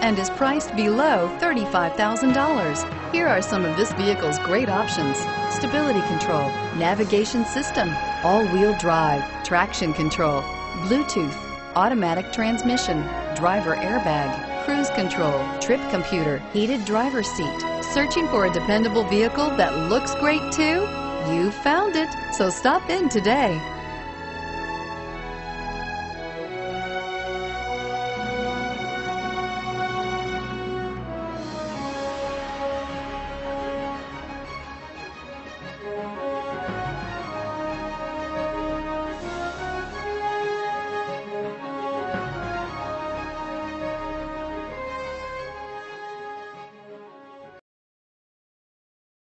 and is priced below $35,000. Here are some of this vehicle's great options: stability control, navigation system, all-wheel drive, traction control, Bluetooth, automatic transmission, driver airbag, cruise control, trip computer, heated driver's seat. Searching for a dependable vehicle that looks great too? You found it, so stop in today.